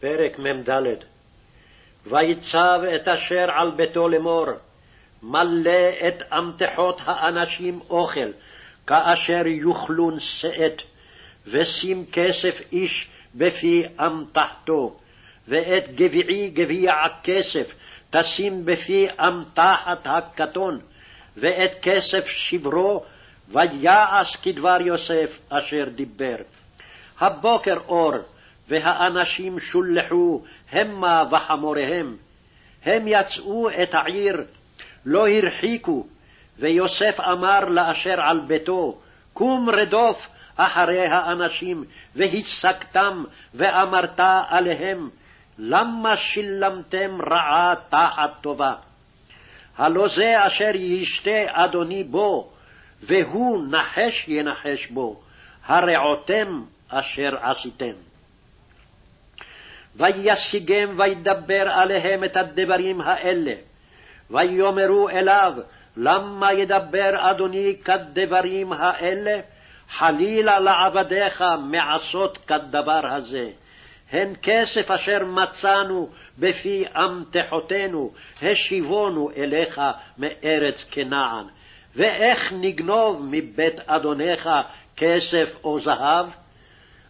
פרק מ"ד. ויצב את אשר על ביתו לאמור, מלא את אמתחות האנשים אוכל, כאשר יאכלון שאת, ושים כסף איש בפי אמתחתו, ואת גביעי גביע הכסף תשים בפי אמתחת הקטון, ואת כסף שברו, ויעש כדבר יוסף אשר דיבר. הבוקר אור, והאנשים שולחו המה וחמוריהם. הם יצאו את העיר, לא הרחיקו, ויוסף אמר לאשר על ביתו, קום רדוף אחרי האנשים, והצקתם, ואמרת עליהם, למה שילמתם רעה תחת טובה? הלא זה אשר ישתה אדוני בו, והוא נחש ינחש בו, הרעותם אשר עשיתם. וישיגם וידבר עליהם את הדברים האלה, ויאמרו אליו, למה ידבר אדוני כדברים האלה? חלילה לעבדיך מעשות כדבר הזה. הן כסף אשר מצאנו בפי אמתחותינו, השיבונו אליך מארץ כנען. ואיך נגנוב מבית אדונך כסף או זהב?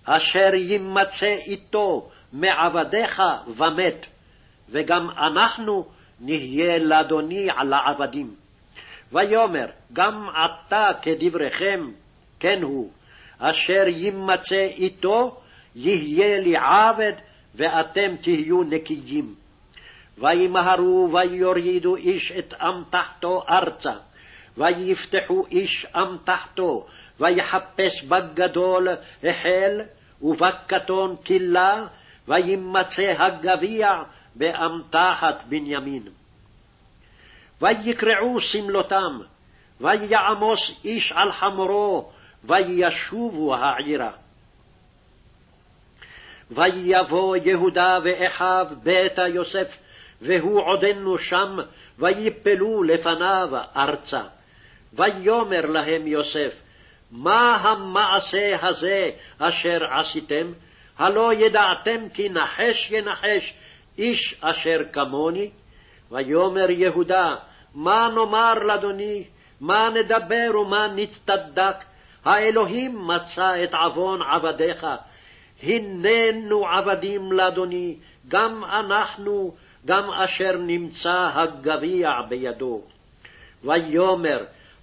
אשר יימצא איתו מעבדיך ומת, וגם אנחנו נהיה לאדוני על העבדים. ויאמר, גם עתה כדבריכם, כן הוא, אשר יימצא איתו, יהיה לי עבד, ואתם תהיו נקיים. וימהרו ויורידו איש את אמתחתו ארצה, ויפתחו איש אמתחתו, ויחפש בגדול החל, ובקטון כלה, וימצא הגביע באמתחת בנימין. ויקרעו סמלותם, ויעמוס איש על חמורו, וישובו העירה. ויבוא יהודה ואחיו ביתה יוסף, והוא עודנו שם, ויפלו לפניו ארצה. ויאמר להם יוסף, מה המעשה הזה אשר עשיתם? הלא ידעתם כי נחש ינחש איש אשר כמוני? ויאמר יהודה, מה נאמר לאדוני? מה נדבר ומה נצטדק? האלוהים מצא את עוון עבדיך. הננו עבדים לאדוני, גם אנחנו, גם אשר נמצא הגביע בידו. ויאמר,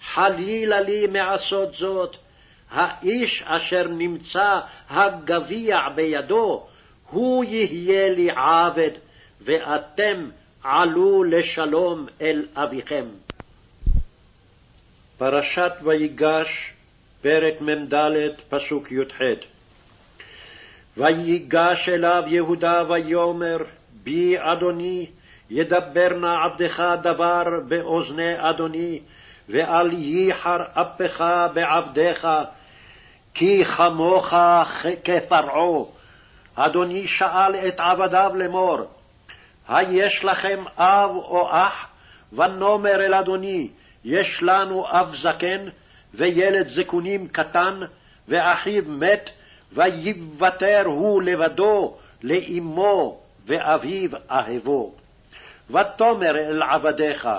חלילה לי מעשות זאת, האיש אשר נמצא הגביע בידו, הוא יהיה לי עבד, ואתם עלו לשלום אל אביכם. פרשת ויגש, פרק מ"ד, פסוק י"ח. ויגש אליו יהודה ויאמר, בי אדוני, ידבר נא עבדך דבר באוזני אדוני, ואל ייחר אפך בעבדך, כי חמוך כפרעה. אדוני שאל את עבדיו לאמור, היש לכם אב או אח? ונאמר אל אדוני, יש לנו אב זקן, וילד זקונים קטן, ואחיו מת, ויוותר הוא לבדו לאמו, ואביו אהבו. ותאמר אל עבדיך,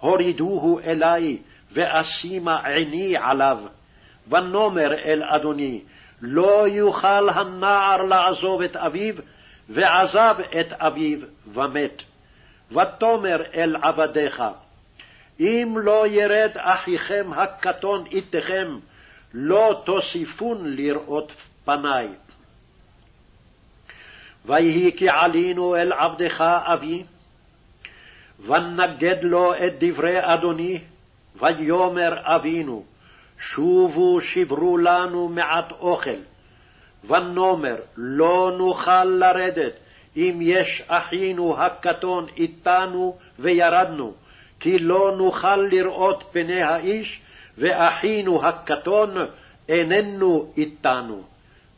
הורידוהו אלי, ואשימה עיני עליו. ונאמר אל אדוני, לא יוכל הנער לעזוב את אביו, ועזב את אביו ומת. ותאמר אל עבדיך, אם לא ירד אחיכם הקטון איתכם, לא תוסיפון לראות פניי. ויהי כי עלינו אל עבדך אבי, ונגד לו את דברי אדוני, ויאמר אבינו, שובו שברו לנו מעט אוכל. ונאמר, לא נוכל לרדת, אם יש אחינו הקטון איתנו וירדנו, כי לא נוכל לראות פני האיש, ואחינו הקטון איננו איתנו.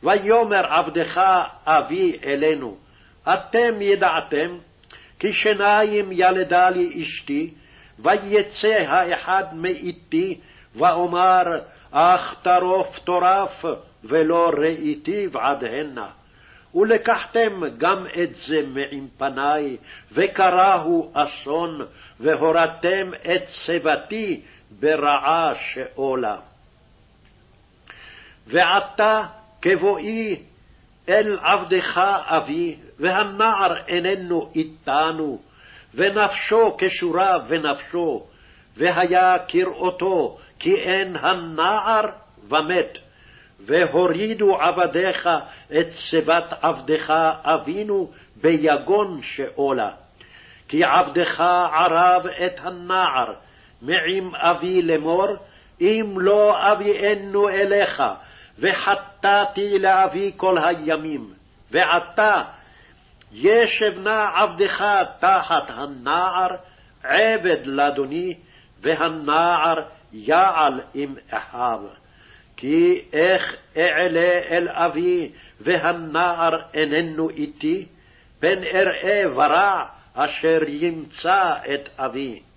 ויאמר עבדך אבי אלינו, אתם ידעתם, כי שניים ילדה לי אשתי, ויצא האחד מאיתי, ואומר, אך טרוף טורף, ולא ראיתיו עד הנה. ולקחתם גם את זה מעם פני, וקראו אסון, והורתם את צבתי ברעה שאולה. ועתה כבואי אל עבדך אבי, והנער איננו איתנו, ונפשו כשורה ונפשו, והיה כראותו, כי אין הנער ומת. והורידו עבדיך את שיבת עבדך אבינו ביגון שאולה. כי עבדך ערב את הנער מעם אבי לאמור, אם לא אביאנו אליך, וחטאתי לאבי כל הימים. ועתה ישב נא עבדך תחת הנער עבד לאדוני, והנער יעל עם אחיו. כי איך אעלה אל אבי, והנער איננו איתי, פן אראה ורע אשר ימצא את אבי.